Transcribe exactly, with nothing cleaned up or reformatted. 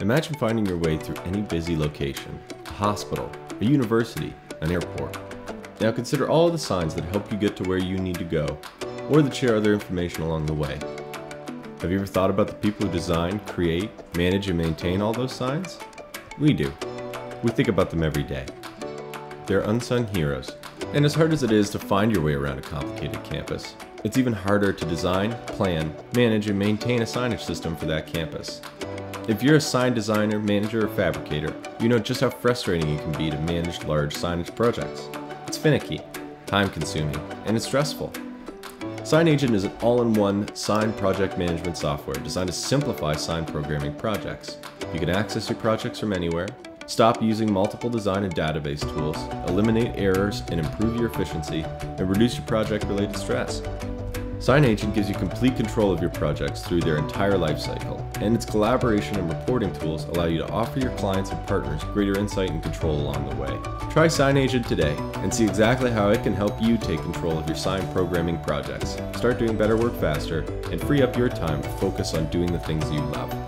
Imagine finding your way through any busy location, a hospital, a university, an airport. Now consider all the signs that help you get to where you need to go, or that share other information along the way. Have you ever thought about the people who design, create, manage, and maintain all those signs? We do. We think about them every day. They're unsung heroes, and as hard as it is to find your way around a complicated campus, it's even harder to design, plan, manage, and maintain a signage system for that campus. If you're a sign designer, manager, or fabricator, you know just how frustrating it can be to manage large signage projects. It's finicky, time-consuming, and it's stressful. SignAgent is an all-in-one sign project management software designed to simplify sign programming projects. You can access your projects from anywhere, stop using multiple design and database tools, eliminate errors, and improve your efficiency, and reduce your project-related stress. SignAgent gives you complete control of your projects through their entire lifecycle, and its collaboration and reporting tools allow you to offer your clients and partners greater insight and control along the way. Try SignAgent today and see exactly how it can help you take control of your sign programming projects, start doing better work faster, and free up your time to focus on doing the things you love.